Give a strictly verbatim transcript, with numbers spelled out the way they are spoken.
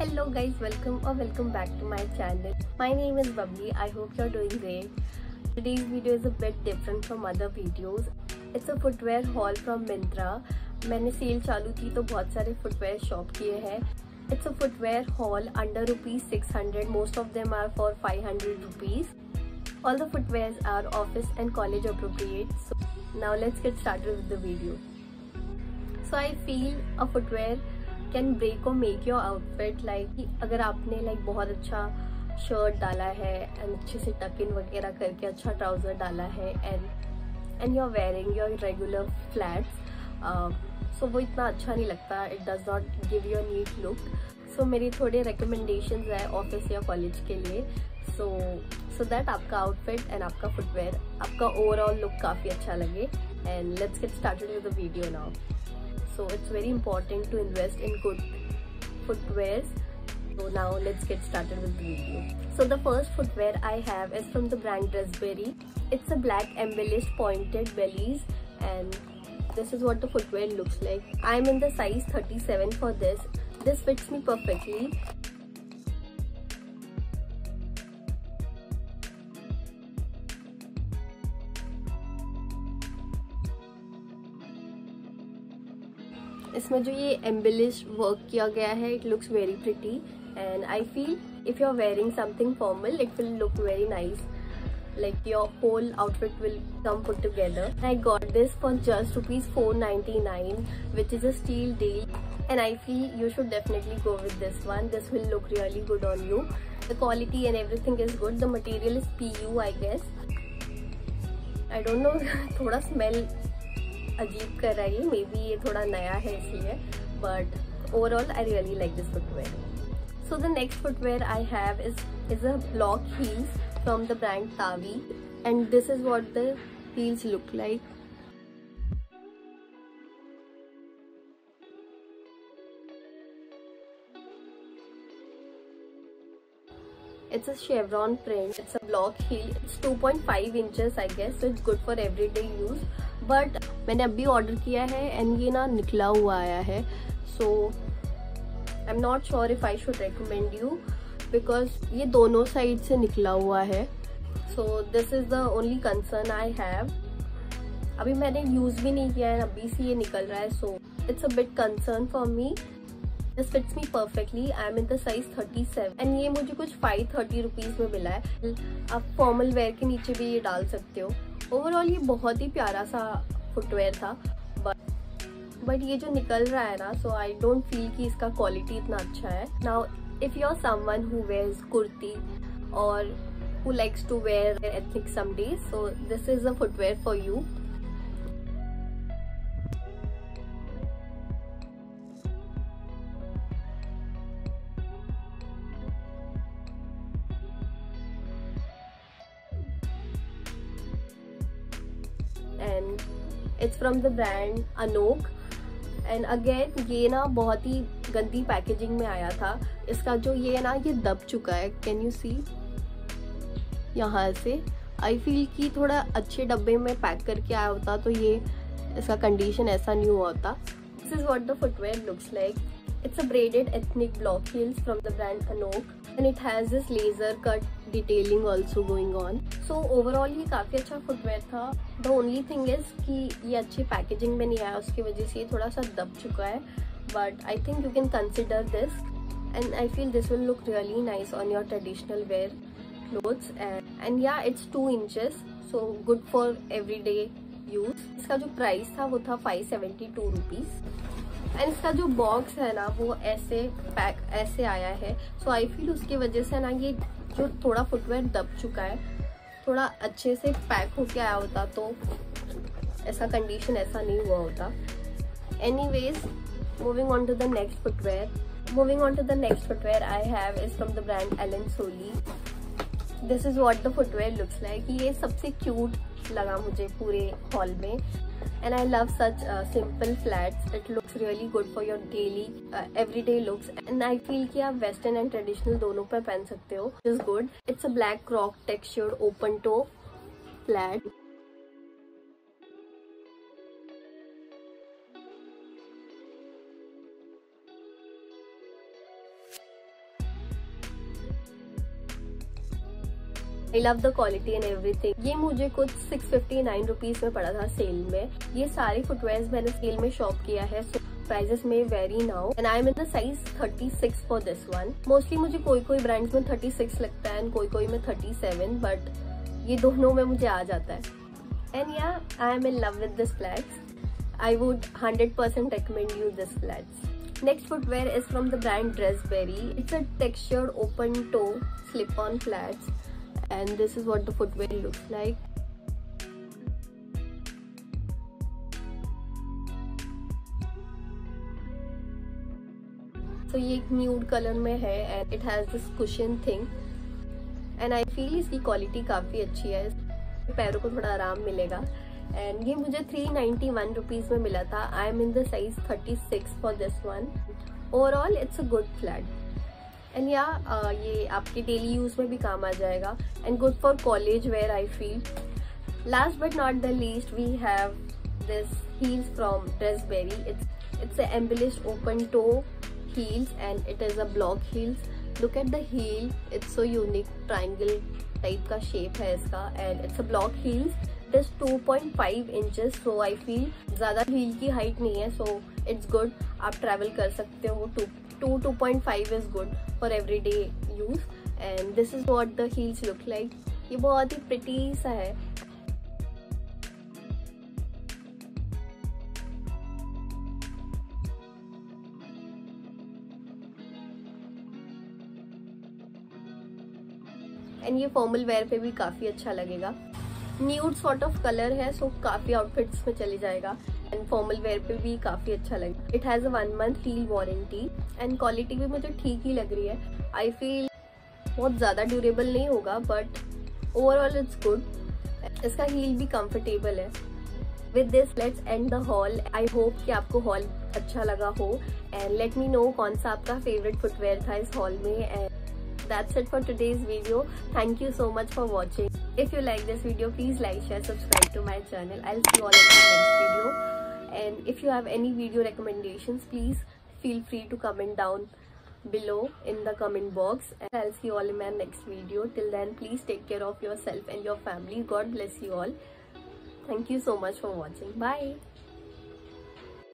Hello guys, welcome or welcome back to my channel. My name is Bubbly. I hope you're doing great. Today's video is a bit different from other videos. It's a footwear haul from Myntra. मैंने sale चालू थी तो बहुत सारे footwear shop किए हैं. It's a footwear haul under rupees six hundred. Most of them are for five hundred rupees. All the footwears are office and college appropriate. So now let's get started with the video. So I feel a footwear can break or make your outfit. Like अगर आपने like बहुत अच्छा shirt डाला है and अच्छे से tuck in वगैरह करके अच्छा ट्राउजर डाला है and and you're wearing your regular flats, uh, so वो इतना अच्छा नहीं लगता. It does not give you a neat look. So मेरी थोड़े recommendations है ऑफिस या कॉलेज के लिए. So so that आपका outfit and आपका footwear, आपका overall look काफ़ी अच्छा लगे. And let's get started with the video now. So it's very important to invest in good footwear. So now let's get started with the video. So the first footwear I have is from the brand DressBerry. It's a black embellished pointed bellies, and this is what the footwear looks like. I'm in the size thirty-seven for this. This fits me perfectly. इसमें जो ये embellish work किया गया है, it looks very pretty and I feel if you are wearing something formal it will look very nice. Like your whole outfit will come put together. I got this for just rupees four ninety nine which is a steal deal and I feel you should definitely go with this one. This will look really good on you. The quality and everything is good. The material is P U I guess. I don't know, थोड़ा smell अजीब कर रहा है. May be ये थोड़ा नया है इसलिए, but overall I really like this footwear. So the next footwear I have is is a block heels from the brand Tawi and this is what the heels look like. It's a chevron print. It's a block heel. It's two point five inches I guess. So it's good for everyday use. But मैंने अभी order किया है and ये ना निकला हुआ आया है. So I'm not sure if I should recommend you because ये दोनों साइड से निकला हुआ है. So this is the only concern I have. अभी मैंने यूज़ भी नहीं किया है, अभी से ये निकल रहा है. So it's a bit concern for me. This fits me perfectly. I am in the size thirty-seven and ये मुझे कुछ five thirty रुपीज़ में मिला है. आप फॉर्मल वेयर के नीचे भी ये डाल सकते हो. ओवरऑल ये बहुत ही प्यारा सा फुटवेयर था, बट बट ये जो निकल रहा है ना, सो आई डोंट फील कि इसका क्वालिटी इतना अच्छा है. Now if you are someone who wears kurti और who likes to wear ethnic some days, so this is a footwear for you. And it's from the brand Anouk. And again ये ना बहुत ही गंदी पैकेजिंग में आया था. इसका जो ये ना ये दब चुका है. Can you see? यहाँ से I feel कि थोड़ा अच्छे डब्बे में पैक करके आया होता तो ये इसका कंडीशन ऐसा नहीं हुआ होता. This is what the footwear looks like. It's a braided ethnic block heels from the brand Anouk. And it has this laser cut detailing also going on. So overall ये काफ़ी अच्छा फुटवेयर था. The only thing is कि ये अच्छी packaging में नहीं आया, उसकी वजह से ये थोड़ा सा दब चुका है. But I think you can consider this and I feel this will look really nice on your traditional wear clothes. And, and yeah, it's two inches, so good for everyday use. इसका जो price था वो था five seventy-two rupees. And इसका जो box है ना वो ऐसे पैक ऐसे आया है. सो आई फील उसकी वजह से ना ये जो थोड़ा फुटवेयर दब चुका है, थोड़ा अच्छे से पैक होके आया होता तो ऐसा कंडीशन ऐसा नहीं हुआ होता. Anyways, moving on to the next footwear. Moving on to the next footwear I have is from the brand Allen Solly. This is what the footwear looks like. ये सबसे क्यूट लगा मुझे पूरे हॉल में. And I love such uh, simple flats. It looks really good for your daily, uh, everyday looks. And I feel कि आप western and traditional दोनों पर पहन सकते हो. It is good. It's a black croc textured open toe flat. I love the quality and everything. ये मुझे कुछ सिक्स फिफ्टी नाइन रुपीज में पड़ा था सेल में। ये सारे फुटवेयर मैंने सेल में शॉप किया है, so प्राइजेस में very now and I am in the size thirty six for this one. Mostly मुझे कोई कोई ब्रांड्स में थर्टी सिक्स लगता है एंड कोई कोई में थर्टी सेवन, बट ये दोनों में मुझे आ जाता है। And yeah I am in love with this flats. I would hundred percent recommend you this flats. Next footwear is from the brand Dressberry. It's a textured open toe slip on flats and this is what the footwear looks like. तो ये एक nude colour में है and it has this cushion thing and I feel इसकी quality काफ़ी अच्छी है, पैरों को थोड़ा आराम मिलेगा। एंड ये मुझे थ्री नाइन्टी वन रुपीज़ में मिला था। I am in the size thirty six for this one. Overall it's a good flat and yeah ये आपके डेली यूज़ में भी काम आ जाएगा and good for college wear I feel. Last but not the least we have this heels from Dressberry. It's it's a embellished open toe heels and it is a block heels. Look at the heel, it's so unique, triangle type का shape है इसका and it's a block heels. It is two point five inches, so I feel ज़्यादा heel की height नहीं है, so it's good. आप travel कर सकते हो, two, two point five is good for everyday use and this is what the heels look like. ये बहुत ही pretty सा है। एंड ये फॉर्मल वेयर पे भी काफ़ी अच्छा लगेगा। न्यूड सॉर्ट ऑफ कलर है, सो काफ़ी आउटफिट्स में चले जाएगा एंड फॉर्मल वेयर पे भी काफ़ी अच्छा लगेगा। It has a one month heel warranty and quality भी मुझे ठीक ही लग रही है। आई फील बहुत ज़्यादा ड्यूरेबल नहीं होगा बट ओवरऑल इट्स गुड। इसका हील भी कंफर्टेबल है। With this let's end the haul. I hope कि आपको हॉल अच्छा लगा हो एंड लेट मी नो कौन सा आपका फेवरेट फुटवेयर था इस हॉल में। And that's it for today's video. Thank you so much for watching. If you like this video, please like, share, subscribe to my channel. I'll see you all in the next video. And if you have any video recommendations, please feel free to comment down below in the comment box. And I'll see you all in my next video. Till then, please take care of yourself and your family. God bless you all. Thank you so much for watching. Bye.